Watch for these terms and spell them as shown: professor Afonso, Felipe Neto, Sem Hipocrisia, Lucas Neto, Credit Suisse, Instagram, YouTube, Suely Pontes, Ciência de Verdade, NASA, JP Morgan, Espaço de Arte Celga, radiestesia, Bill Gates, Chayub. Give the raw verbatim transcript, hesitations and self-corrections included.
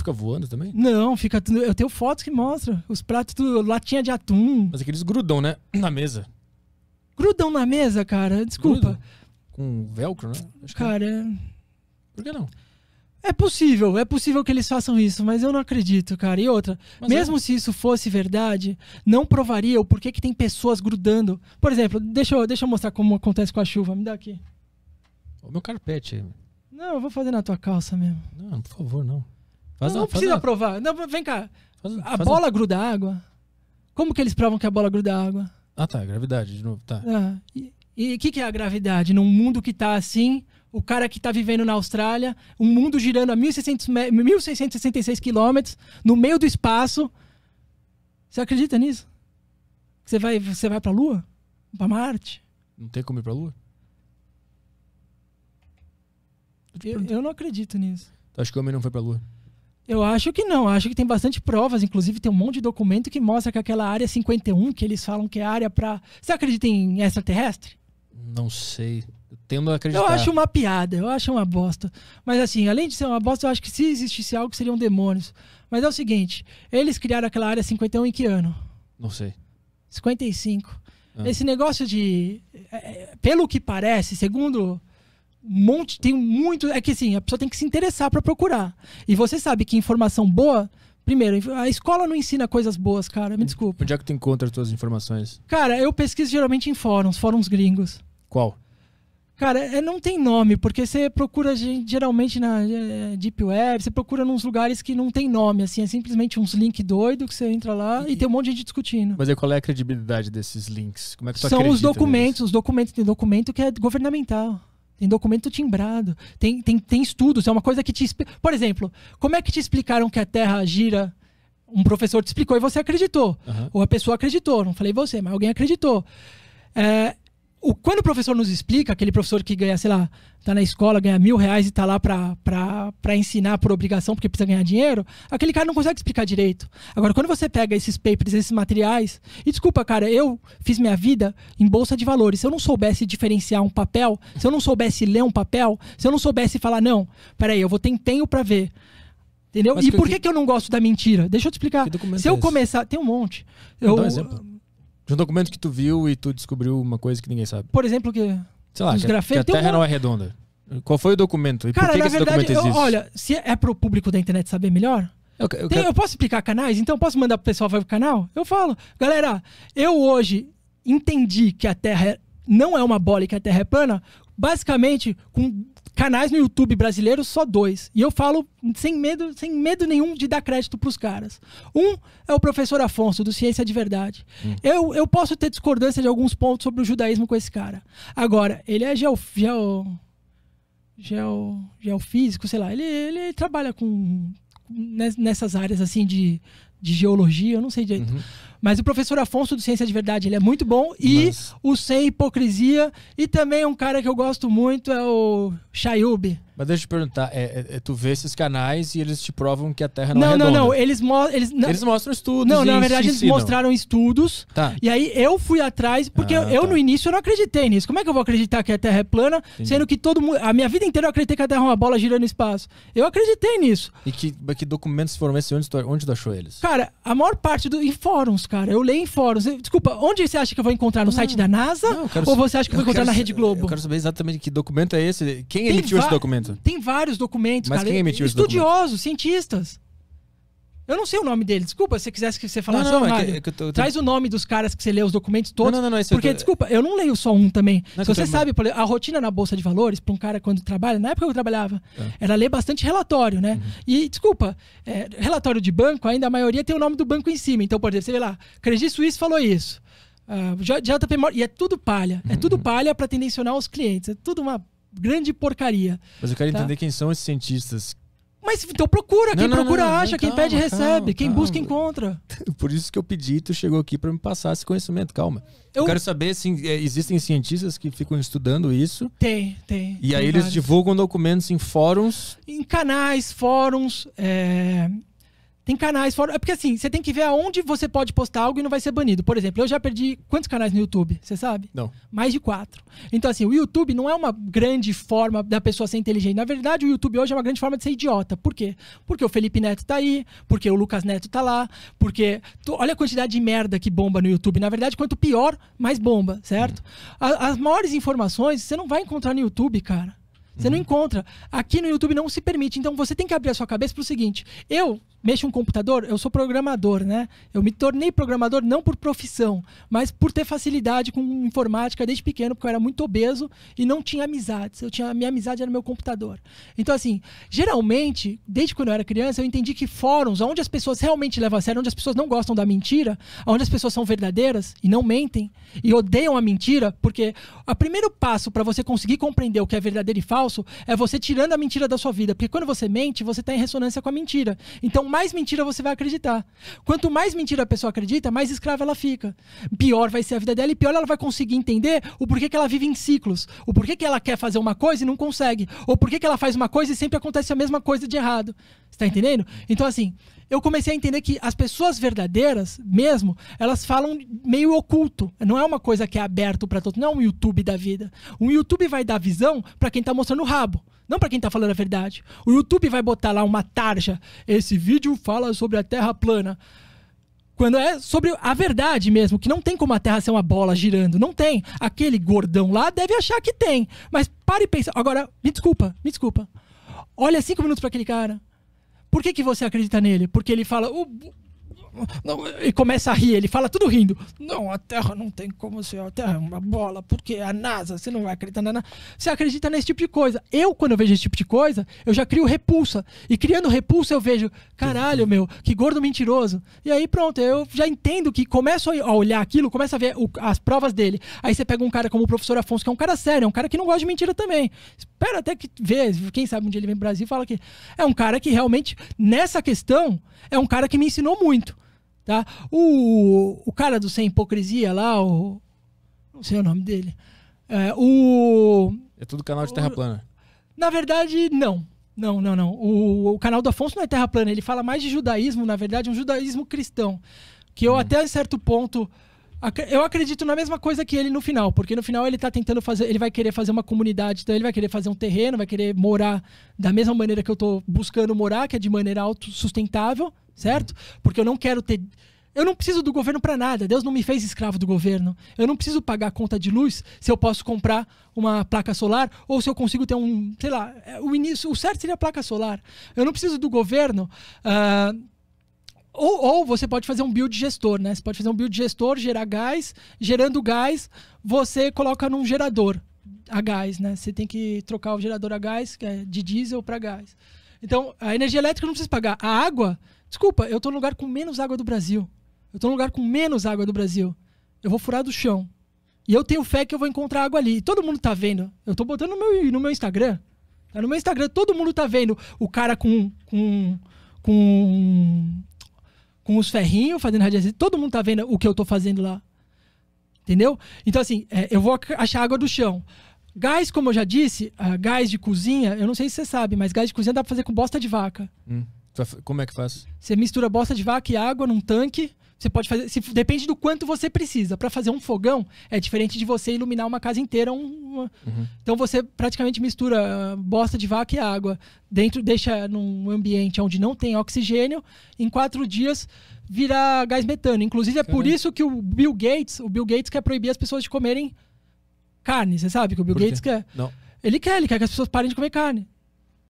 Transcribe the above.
fica voando também? Não, fica tudo. Eu tenho fotos que mostram. Os pratos, tudo, latinha de atum. Mas aqueles grudam, né? Na mesa. Grudam na mesa, cara? Desculpa. Grudam? Com velcro, né? Acho cara. Que... Por que não? É possível, é possível que eles façam isso, mas eu não acredito, cara. E outra, mas mesmo é. se isso fosse verdade, não provaria o porquê que tem pessoas grudando. Por exemplo, deixa eu, deixa eu mostrar como acontece com a chuva. Me dá aqui. O meu carpete aí. Não, eu vou fazer na tua calça mesmo. Não, por favor, não. Faz não, a, não precisa a... provar. Não, vem cá. Faz, a faz bola a... gruda água? Como que eles provam que a bola gruda água? Ah, tá. Gravidade, de novo. Tá. Ah, e o que, que é a gravidade? Num mundo que tá assim... O cara que está vivendo na Austrália, um mundo girando a mil seiscentos e sessenta e seis quilômetros, no meio do espaço. Você acredita nisso? Você vai, você vai para a Lua? Para Marte? Não tem como ir para a Lua? Eu, eu não acredito nisso. Tu acha que o homem não foi para a Lua? Eu acho que não. Acho que tem bastante provas. Inclusive, tem um monte de documento que mostra que aquela área cinquenta e um, que eles falam que é área para... Você acredita em extraterrestre? Não sei. Tendo a acreditar. Eu acho uma piada, eu acho uma bosta. Mas assim, além de ser uma bosta, eu acho que se existisse algo, seriam demônios. Mas é o seguinte, eles criaram aquela área cinquenta e um em que ano? Não sei. cinquenta e cinco. Ah. Esse negócio de... É, pelo que parece, segundo... Um monte, tem muito... É que assim, a pessoa tem que se interessar para procurar. E você sabe que informação boa... Primeiro, a escola não ensina coisas boas, cara. Me desculpa. Onde é que tu encontra as tuas informações? Cara, eu pesquiso geralmente em fóruns, fóruns gringos. Qual? Cara, é, não tem nome, porque você procura geralmente na é, Deep Web, você procura nos lugares que não tem nome, assim, é simplesmente uns links doidos que você entra lá e, e tem um monte de gente discutindo. Mas aí qual é a credibilidade desses links? Como é que você acredita? São os documentos, os documentos, tem documento que é governamental, tem documento timbrado, tem, tem, tem estudos, é uma coisa que te... Por exemplo, como é que te explicaram que a Terra gira... Um professor te explicou e você acreditou, uhum. Ou a pessoa acreditou, não falei você, mas alguém acreditou. É... O, quando o professor nos explica, aquele professor que ganha, sei lá, tá na escola, ganha mil reais e tá lá pra, pra, pra ensinar por obrigação, porque precisa ganhar dinheiro, aquele cara não consegue explicar direito. Agora, quando você pega esses papers, esses materiais, e desculpa, cara, eu fiz minha vida em bolsa de valores. Se eu não soubesse diferenciar um papel, se eu não soubesse ler um papel, se eu não soubesse falar, não, peraí, eu vou ter empenho pra ver. Entendeu? Mas e que por que, que eu não gosto da mentira? Deixa eu te explicar. Se eu é começar... Tem um monte. Eu, dá um exemplo. Um documento que tu viu e tu descobriu uma coisa que ninguém sabe. Por exemplo, que... Sei lá, que, grafeiros, que a Terra uma... não é redonda. Qual foi o documento? E cara, por que, na que verdade, esse documento existe? Eu, olha, se é pro público da internet saber melhor... Eu, eu, tem, quero... eu posso explicar canais? Então eu posso mandar pro pessoal ver o canal? Eu falo. Galera, eu hoje entendi que a Terra não é uma bola e que a Terra é plana, basicamente com canais no YouTube brasileiro, só dois. E eu falo sem medo, sem medo nenhum de dar crédito pros caras. Um é o professor Afonso, do Ciência de Verdade. Hum. Eu, eu posso ter discordância de alguns pontos sobre o judaísmo com esse cara. Agora, ele é geo, geo, geo, geofísico, sei lá. Ele, ele trabalha com, nessas áreas assim de, de geologia, eu não sei direito. Uhum. Mas o professor Afonso do Ciência de Verdade, ele é muito bom. E Mas... o Sem Hipocrisia. E também um cara que eu gosto muito é o Chayub. Mas deixa eu te perguntar, é, é, tu vê esses canais e eles te provam que a Terra não, não é redonda? Não, não, não. Eles, mo eles, não... eles mostram estudos. Não, não na verdade eles mostraram estudos. Tá. E aí eu fui atrás, porque ah, eu tá. no início eu não acreditei nisso. Como é que eu vou acreditar que a Terra é plana, Entendi. sendo que todo mundo... A minha vida inteira eu acreditei que a Terra é uma bola girando no espaço. Eu acreditei nisso. E que, que documentos foram esses? Onde tu, onde tu achou eles? Cara, a maior parte do... em fóruns. Cara, eu leio em fóruns. Desculpa, onde você acha que eu vou encontrar? No não, site da NASA? Não, ou você acha que eu vou encontrar quero, na Rede Globo? Eu quero saber exatamente que documento é esse. Quem tem emitiu esse documento? Tem vários documentos, Mas cara. Quem emitiu Estudiosos, esse cientistas. Eu não sei o nome deles. Desculpa, se você quisesse que você falasse... Não, não, não, é que, que eu tô, eu tô... Traz o nome dos caras que você lê os documentos todos. Não, não, não. não porque, eu tô... desculpa, eu não leio só um também. Não, se você sabe, tô... a rotina na Bolsa de Valores, para um cara quando trabalha... Na época que eu trabalhava, é. era ler bastante relatório, né? Uhum. E, desculpa, é, relatório de banco, ainda a maioria tem o nome do banco em cima. Então, por exemplo, você vê lá, Credit Suisse falou isso. Uh, J P Morgan... E é tudo palha. É tudo palha para tendencionar os clientes. É tudo uma grande porcaria. Mas eu quero tá? entender quem são esses cientistas... Mas então procura, quem não, não, procura não, não, acha, não, quem calma, pede recebe, calma, quem calma. busca encontra. Por isso que eu pedi, tu chegou aqui para me passar esse conhecimento, calma. Eu, eu quero saber se existem cientistas que ficam estudando isso. Tem, tem. E tem aí vários. Eles divulgam documentos em fóruns. Em canais, fóruns, é... Tem canais fora... É porque assim, você tem que ver aonde você pode postar algo e não vai ser banido. Por exemplo, eu já perdi... Quantos canais no YouTube? Você sabe? Não. Mais de quatro. Então assim, o YouTube não é uma grande forma da pessoa ser inteligente. Na verdade, o YouTube hoje é uma grande forma de ser idiota. Por quê? Porque o Felipe Neto tá aí, porque o Lucas Neto tá lá, porque... Tu... Olha a quantidade de merda que bomba no YouTube. Na verdade, quanto pior, mais bomba, certo? Hum. A, as maiores informações você não vai encontrar no YouTube, cara. Você não encontra. Aqui no YouTube não se permite. Então você tem que abrir a sua cabeça para o seguinte. Eu mexo um computador, eu sou programador, né? Eu me tornei programador não por profissão, mas por ter facilidade com informática desde pequeno, porque eu era muito obeso e não tinha amizades. Eu tinha, a minha amizade era meu computador. Então assim, geralmente, desde quando eu era criança, eu entendi que fóruns, onde as pessoas realmente levam a sério, onde as pessoas não gostam da mentira, onde as pessoas são verdadeiras e não mentem e odeiam a mentira, porque o primeiro passo para você conseguir compreender o que é verdadeiro e falso é você tirando a mentira da sua vida. Porque quando você mente, você está em ressonância com a mentira. Então, mais mentira você vai acreditar. Quanto mais mentira a pessoa acredita, mais escrava ela fica. Pior vai ser a vida dela e pior ela vai conseguir entender o porquê que ela vive em ciclos. O porquê que ela quer fazer uma coisa e não consegue. Ou porquê que ela faz uma coisa e sempre acontece a mesma coisa de errado. Você está entendendo? Então, assim... eu comecei a entender que as pessoas verdadeiras, mesmo, elas falam meio oculto. Não é uma coisa que é aberto para todo mundo. Não é um YouTube da vida. Um YouTube vai dar visão para quem tá mostrando o rabo. Não para quem tá falando a verdade. O YouTube vai botar lá uma tarja. Esse vídeo fala sobre a Terra plana. Quando é sobre a verdade mesmo, que não tem como a Terra ser uma bola girando. Não tem. Aquele gordão lá deve achar que tem. Mas para e pensa. Agora, me desculpa, me desculpa. Olha cinco minutos para aquele cara. Por que que você acredita nele? Porque ele fala... Oh, não, e começa a rir, ele fala tudo rindo. Não, a Terra não tem como ser... A Terra é uma bola, porque a NASA, você não vai acreditar na NASA. Você acredita nesse tipo de coisa. Eu, quando eu vejo esse tipo de coisa, eu já crio repulsa. E criando repulsa, eu vejo... Caralho, meu, que gordo mentiroso. E aí, pronto, eu já entendo que começo a olhar aquilo, começo a ver o, as provas dele. Aí você pega um cara como o professor Afonso, que é um cara sério, é um cara que não gosta de mentira também. Espera até que vê, quem sabe um dia ele vem pro Brasil e fala que... É um cara que realmente, nessa questão, é um cara que me ensinou muito. Tá? O, o cara do Sem Hipocrisia lá, o, não sei o nome dele. É, o, é tudo canal de Terra o, plana. Na verdade, não. Não, não, não. O, o canal do Afonso não é Terra plana. Ele fala mais de judaísmo, na verdade, um judaísmo cristão. Que eu hum. até certo ponto... Eu acredito na mesma coisa que ele no final, porque no final ele tá tentando fazer, ele vai querer fazer uma comunidade, então ele vai querer fazer um terreno, vai querer morar da mesma maneira que eu tô buscando morar, que é de maneira autossustentável, certo? Porque eu não quero ter... Eu não preciso do governo para nada, Deus não me fez escravo do governo. Eu não preciso pagar a conta de luz se eu posso comprar uma placa solar ou se eu consigo ter um, sei lá, o início, o certo seria a placa solar. Eu não preciso do governo... Uh... Ou, ou você pode fazer um build gestor, né? Você pode fazer um build gestor, gerar gás. Gerando gás, você coloca num gerador a gás, né? Você tem que trocar o gerador a gás, que é de diesel para gás. Então, a energia elétrica não precisa pagar. A água... Desculpa, eu tô no lugar com menos água do Brasil. Eu tô no lugar com menos água do Brasil. Eu vou furar do chão. E eu tenho fé que eu vou encontrar água ali. E todo mundo tá vendo. Eu tô botando no meu, no meu Instagram. Tá? No meu Instagram, todo mundo tá vendo o cara com... com, com com os ferrinhos, fazendo radiestesia, todo mundo tá vendo o que eu tô fazendo lá. Entendeu? Então, assim, é, eu vou achar água do chão. Gás, como eu já disse, uh, gás de cozinha, eu não sei se você sabe, mas gás de cozinha dá pra fazer com bosta de vaca. Hum. Como é que faz? Você mistura bosta de vaca e água num tanque. Você pode fazer... Se, depende do quanto você precisa. Pra fazer um fogão, é diferente de você iluminar uma casa inteira. Um, uma... Uhum. Então você praticamente mistura bosta de vaca e água. Dentro, deixa num ambiente onde não tem oxigênio. Em quatro dias vira gás metano. Inclusive é por isso que o Bill Gates... O Bill Gates quer proibir as pessoas de comerem carne. Você sabe que o Bill Gates quer? Não. Ele quer, ele quer que as pessoas parem de comer carne.